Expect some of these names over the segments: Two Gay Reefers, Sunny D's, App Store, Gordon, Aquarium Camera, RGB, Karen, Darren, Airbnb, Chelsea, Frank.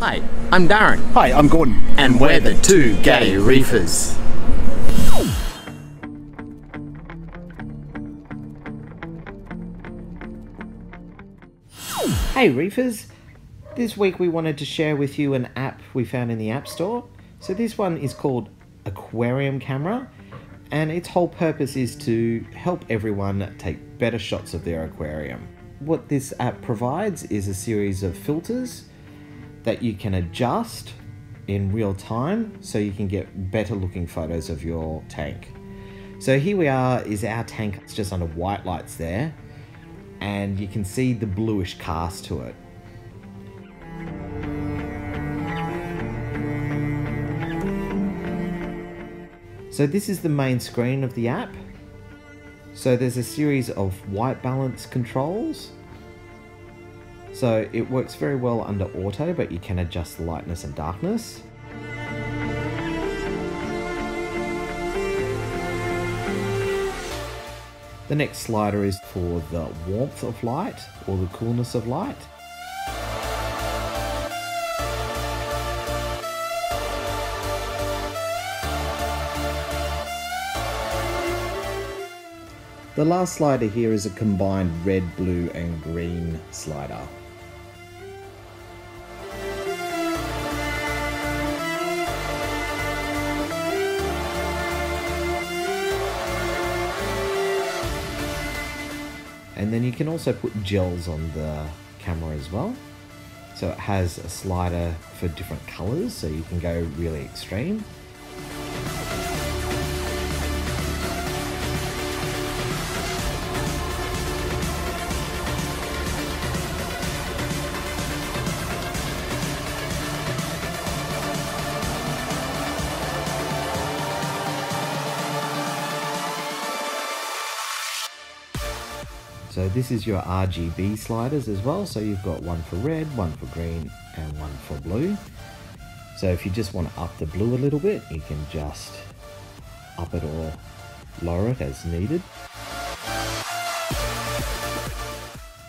Hi, I'm Darren. Hi, I'm Gordon. And we're the Two Gay Reefers. Hey Reefers, this week we wanted to share with you an app we found in the App Store. So this one is called Aquarium Camera, and its whole purpose is to help everyone take better shots of their aquarium. What this app provides is a series of filters that you can adjust in real time so you can get better looking photos of your tank. So here we are, is our tank. It's just under white lights there, and you can see the bluish cast to it. So this is the main screen of the app. So there's a series of white balance controls. So it works very well under auto, but you can adjust the lightness and darkness. The next slider is for the warmth of light or the coolness of light. The last slider here is a combined red, blue and green slider. And then you can also put gels on the camera as well. So it has a slider for different colors, so you can go really extreme. So this is your RGB sliders as well. So you've got one for red, one for green, and one for blue. So if you just want to up the blue a little bit, you can just up it or lower it as needed.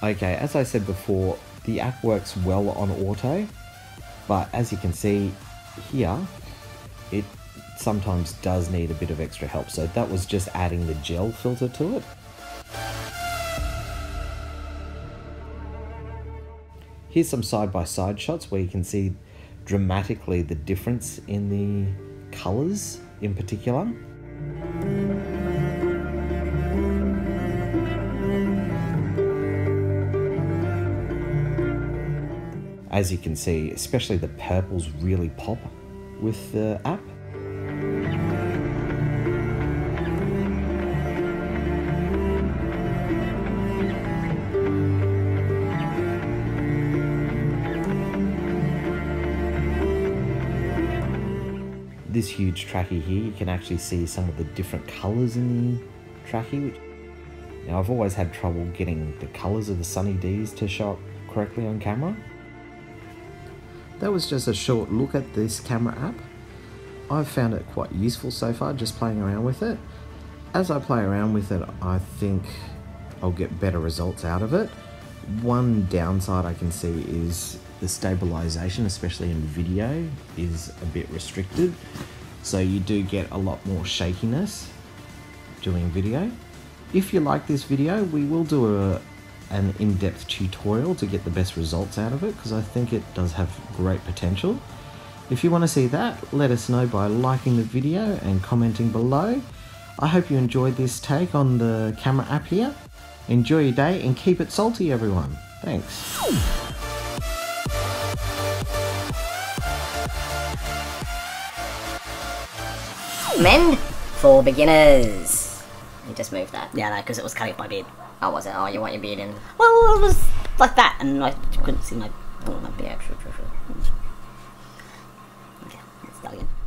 Okay, as I said before, the app works well on auto, but as you can see here, it sometimes does need a bit of extra help. So that was just adding the gel filter to it. Here's some side-by-side shots where you can see dramatically the difference in the colours in particular. As you can see, especially the purples really pop with the app. This huge trachy here, you can actually see some of the different colours in the trachy. Now, I've always had trouble getting the colours of the Sunny D's to show up correctly on camera. That was just a short look at this camera app. I've found it quite useful so far, just playing around with it. As I play around with it, I think I'll get better results out of it. One downside I can see is the stabilization, especially in video, is a bit restricted. So you do get a lot more shakiness doing video. If you like this video, we will do an in-depth tutorial to get the best results out of it, because I think it does have great potential. If you want to see that, let us know by liking the video and commenting below. I hope you enjoyed this take on the camera app here. Enjoy your day and keep it salty, everyone. Thanks. Men for beginners. You just moved that. Yeah, no, because it was cutting my beard. Oh, was it? Oh, you want your beard in? Well, it was like that, and I couldn't see my beard. Okay, let's start again.